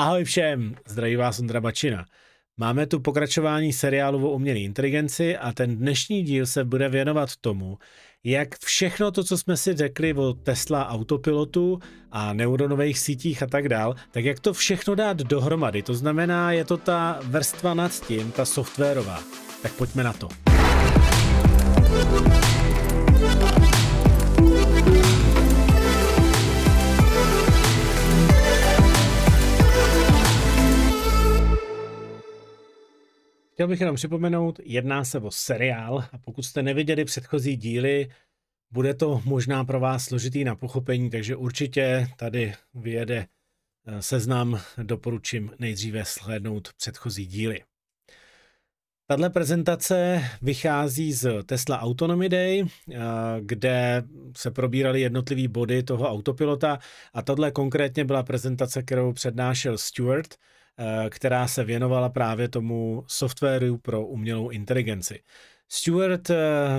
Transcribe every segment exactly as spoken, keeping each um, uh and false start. Ahoj všem, zdraví vás Ondra Bačina. Máme tu pokračování seriálu o umělé inteligenci a ten dnešní díl se bude věnovat tomu, jak všechno to, co jsme si řekli o Tesla autopilotu a neuronových sítích a tak dál, tak jak to všechno dát dohromady. To znamená, je to ta vrstva nad tím, ta softwarová. Tak pojďme na to. Chtěl bych jenom připomenout, jedná se o seriál a pokud jste neviděli předchozí díly, bude to možná pro vás složitý na pochopení, takže určitě tady vyjede seznam, doporučím nejdříve shlédnout předchozí díly. Tato prezentace vychází z Tesla Autonomy Day, kde se probíraly jednotlivé body toho autopilota a tato konkrétně byla prezentace, kterou přednášel Stuart, která se věnovala právě tomu softwaru pro umělou inteligenci. Stuart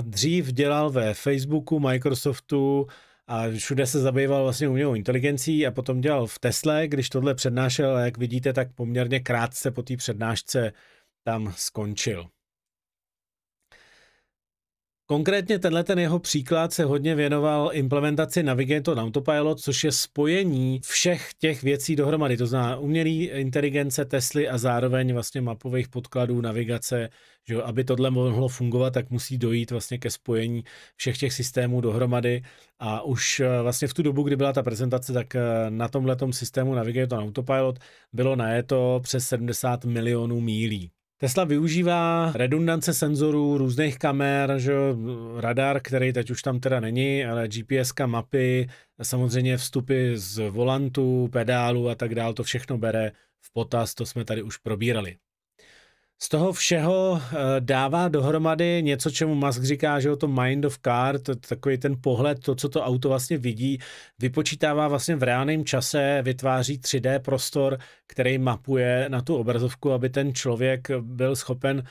dřív dělal ve Facebooku, Microsoftu a všude se zabýval vlastně umělou inteligencí a potom dělal v Tesle, když tohle přednášel, jak vidíte, tak poměrně krátce po té přednášce tam skončil. Konkrétně tenhle ten jeho příklad se hodně věnoval implementaci Navigator on Autopilot, což je spojení všech těch věcí dohromady, to znamená umělé inteligence Tesly a zároveň vlastně mapových podkladů, navigace, že jo, aby tohle mohlo fungovat, tak musí dojít vlastně ke spojení všech těch systémů dohromady a už vlastně v tu dobu, kdy byla ta prezentace, tak na tomhletom systému Navigator on Autopilot bylo najeto přes sedmdesát milionů mílí. Tesla využívá redundance senzorů, různých kamer, že, radar, který teď už tam teda není, ale G P S ka, mapy, samozřejmě vstupy z volantu, pedálu a tak dál, to všechno bere v potaz, to jsme tady už probírali. Z toho všeho dává dohromady něco, čemu Musk říká, že to mind of car, to, takový ten pohled, to, co to auto vlastně vidí, vypočítává vlastně v reálném čase, vytváří tři D prostor, který mapuje na tu obrazovku, aby ten člověk byl schopen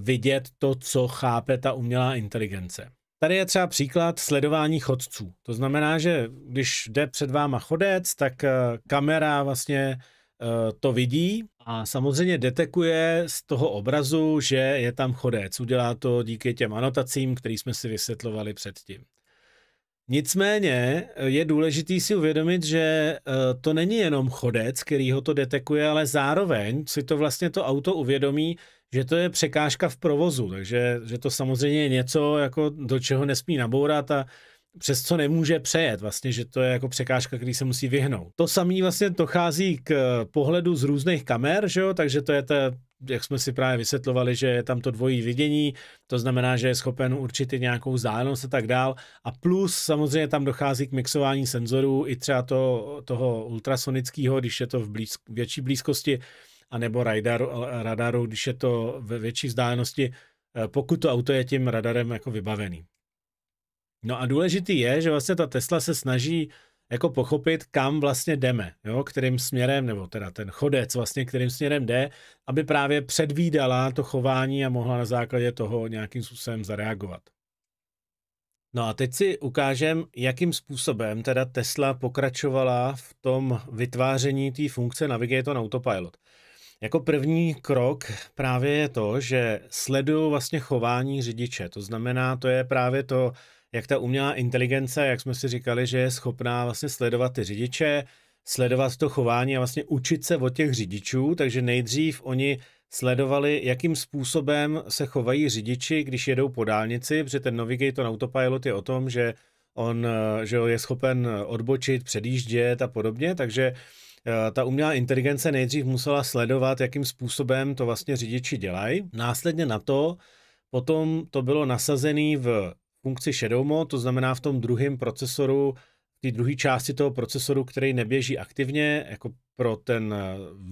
vidět to, co chápe ta umělá inteligence. Tady je třeba příklad sledování chodců. To znamená, že když jde před váma chodec, tak kamera vlastně to vidí a samozřejmě detekuje z toho obrazu, že je tam chodec. Udělá to díky těm anotacím, které jsme si vysvětlovali předtím. Nicméně je důležité si uvědomit, že to není jenom chodec, který ho to detekuje, ale zároveň si to vlastně to auto uvědomí, že to je překážka v provozu, takže že to samozřejmě je něco, jako do čeho nesmí nabourat a přes co nemůže přejet, vlastně, že to je jako překážka, který se musí vyhnout. To samé vlastně dochází k pohledu z různých kamer, že jo? Takže to je to, jak jsme si právě vysvětlovali, že je tam to dvojí vidění, to znamená, že je schopen určitě nějakou vzdálenost a tak dál. A plus samozřejmě tam dochází k mixování senzorů i třeba to, toho ultrasonického, když je to v blízk, větší blízkosti, anebo radaru, radaru, když je to ve větší vzdálenosti, pokud to auto je tím radarem jako vybavený. No a důležitý je, že vlastně ta Tesla se snaží jako pochopit, kam vlastně jdeme, jo? Kterým směrem, nebo teda ten chodec vlastně, kterým směrem jde, aby právě předvídala to chování a mohla na základě toho nějakým způsobem zareagovat. No a teď si ukážem, jakým způsobem teda Tesla pokračovala v tom vytváření té funkce Navigator on Autopilot. Jako první krok právě je to, že sledují vlastně chování řidiče, to znamená, to je právě to, jak ta umělá inteligence, jak jsme si říkali, že je schopná vlastně sledovat ty řidiče, sledovat to chování a vlastně učit se od těch řidičů, takže nejdřív oni sledovali, jakým způsobem se chovají řidiči, když jedou po dálnici, protože ten Navigator on Autopilot je o tom, že on že je schopen odbočit, předjíždět a podobně, takže ta umělá inteligence nejdřív musela sledovat, jakým způsobem to vlastně řidiči dělají. Následně na to potom to bylo nasazené v funkci Shadow Mode, to znamená v tom druhém procesoru, v té druhé části toho procesoru, který neběží aktivně, jako pro ten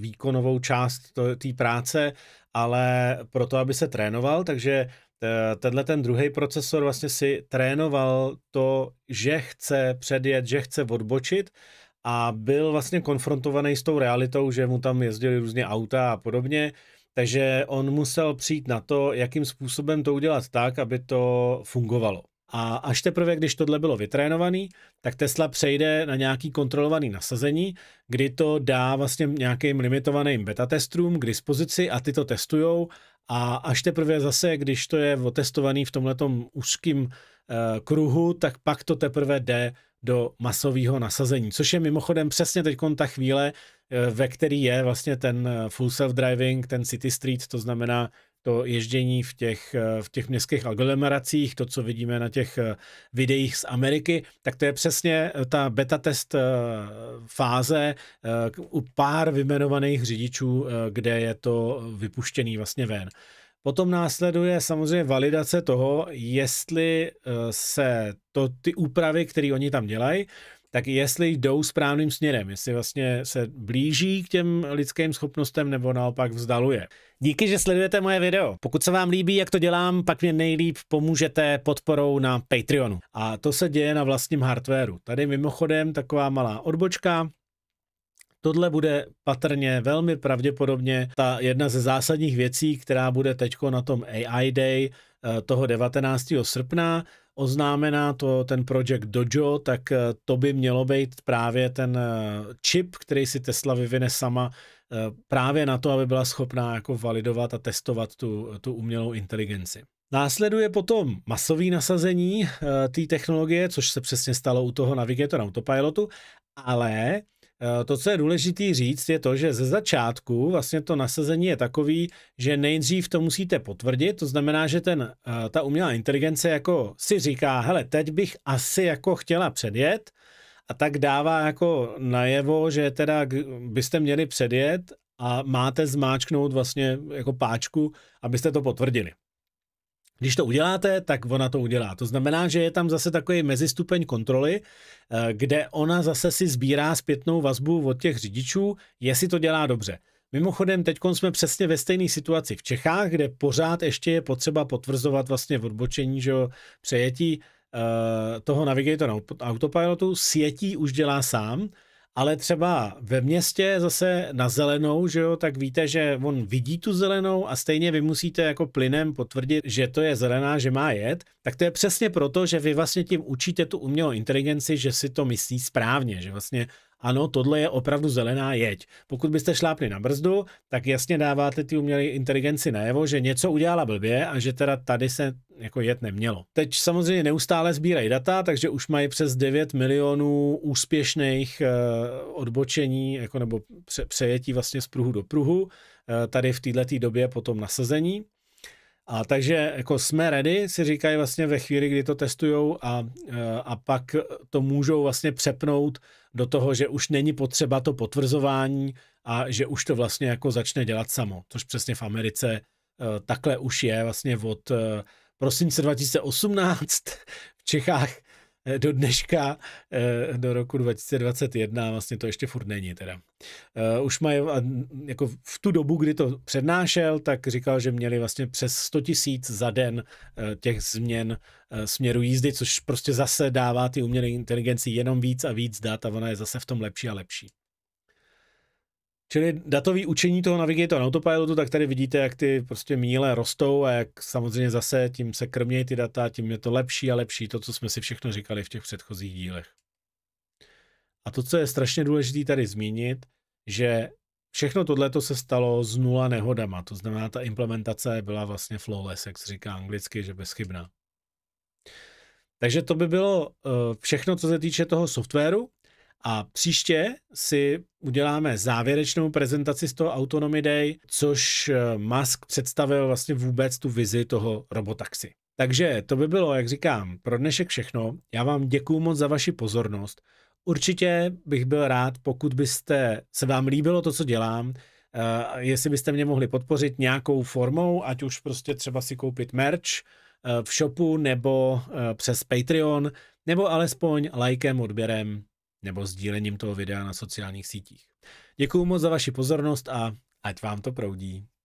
výkonovou část té práce, ale pro to, aby se trénoval, takže tenhle ten druhý procesor vlastně si trénoval to, že chce předjet, že chce odbočit a byl vlastně konfrontovaný s tou realitou, že mu tam jezdili různě auta a podobně. Takže on musel přijít na to, jakým způsobem to udělat tak, aby to fungovalo. A až teprve, když tohle bylo vytrénovaný, tak Tesla přejde na nějaký kontrolovaný nasazení, kdy to dá vlastně nějakým limitovaným beta testům k dispozici a ty to testujou. A až teprve zase, když to je otestovaný v tomhletom úzkým uh, kruhu, tak pak to teprve jde do masového nasazení, což je mimochodem přesně teď ta chvíle, uh, ve který je vlastně ten full self-driving, ten city street, to znamená to ježdění v těch, v těch městských aglomeracích, to, co vidíme na těch videích z Ameriky, tak to je přesně ta beta test fáze u pár vyjmenovaných řidičů, kde je to vypuštěný vlastně ven. Potom následuje samozřejmě validace toho, jestli se to, ty úpravy, které oni tam dělají, tak jestli jdou správným směrem, jestli vlastně se blíží k těm lidským schopnostem nebo naopak vzdaluje. Díky, že sledujete moje video. Pokud se vám líbí, jak to dělám, pak mě nejlíp pomůžete podporou na Patreonu. A to se děje na vlastním hardwaru. Tady mimochodem taková malá odbočka. Tohle bude patrně velmi pravděpodobně ta jedna ze zásadních věcí, která bude teďko na tom A I Day toho devatenáctého srpna. Oznámená to ten projekt Dojo, tak to by mělo být právě ten čip, který si Tesla vyvine sama právě na to, aby byla schopná jako validovat a testovat tu, tu umělou inteligenci. Následuje potom masové nasazení té technologie, což se přesně stalo u toho Navigator Autopilotu, ale to, co je důležité říct, je to, že ze začátku vlastně to nasazení je takový, že nejdřív to musíte potvrdit, to znamená, že ten, ta umělá inteligence jako si říká, hele, teď bych asi jako chtěla předjet a tak dává jako najevo, že teda byste měli předjet a máte zmáčknout vlastně jako páčku, abyste to potvrdili. Když to uděláte, tak ona to udělá. To znamená, že je tam zase takový mezistupeň kontroly, kde ona zase si sbírá zpětnou vazbu od těch řidičů, jestli to dělá dobře. Mimochodem, teď jsme přesně ve stejné situaci v Čechách, kde pořád ještě je potřeba potvrzovat vlastně odbočení, že přejetí toho Navigator Autopilotu. Sjetí už dělá sám, ale třeba ve městě zase na zelenou, že jo, tak víte, že on vidí tu zelenou a stejně vy musíte jako plynem potvrdit, že to je zelená, že má jet, tak to je přesně proto, že vy vlastně tím učíte tu umělou inteligenci, že si to myslí správně, že vlastně ano, tohle je opravdu zelená, jeď. Pokud byste šlápli na brzdu, tak jasně dáváte ty umělé inteligenci najevo, že něco udělala blbě a že teda tady se jako jet nemělo. Teď samozřejmě neustále sbírají data, takže už mají přes devět milionů úspěšných odbočení jako nebo přejetí vlastně z pruhu do pruhu tady v této době potom nasazení. A takže jako jsme ready, si říkají vlastně ve chvíli, kdy to testujou a, a pak to můžou vlastně přepnout do toho, že už není potřeba to potvrzování a že už to vlastně jako začne dělat samo, což přesně v Americe takhle už je vlastně od prosince dva tisíce osmnáct v Čechách do dneška, do roku dva tisíce dvacet jedna, vlastně to ještě furt není teda. Už mají, jako v tu dobu, kdy to přednášel, tak říkal, že měli vlastně přes sto tisíc za den těch změn směru jízdy, což prostě zase dává ty umělé inteligenci jenom víc a víc dat a ona je zase v tom lepší a lepší. Čili datové učení toho Navigator Autopilotu, tak tady vidíte, jak ty prostě míle rostou a jak samozřejmě zase tím se krmějí ty data, tím je to lepší a lepší, to, co jsme si všechno říkali v těch předchozích dílech. A to, co je strašně důležité tady zmínit, že všechno tohleto se stalo z nula nehodama, to znamená, ta implementace byla vlastně flawless, jak se říká anglicky, že bezchybná. Takže to by bylo všechno, co se týče toho softwaru. A příště si uděláme závěrečnou prezentaci z toho Autonomy Day, což Musk představil vlastně vůbec tu vizi toho robotaxi. Takže to by bylo, jak říkám, pro dnešek všechno. Já vám děkuju moc za vaši pozornost. Určitě bych byl rád, pokud byste se vám líbilo to, co dělám, jestli byste mě mohli podpořit nějakou formou, ať už prostě třeba si koupit merch v shopu nebo přes Patreon, nebo alespoň lajkem, odběrem, nebo sdílením toho videa na sociálních sítích. Děkuju moc za vaši pozornost a ať vám to proudí.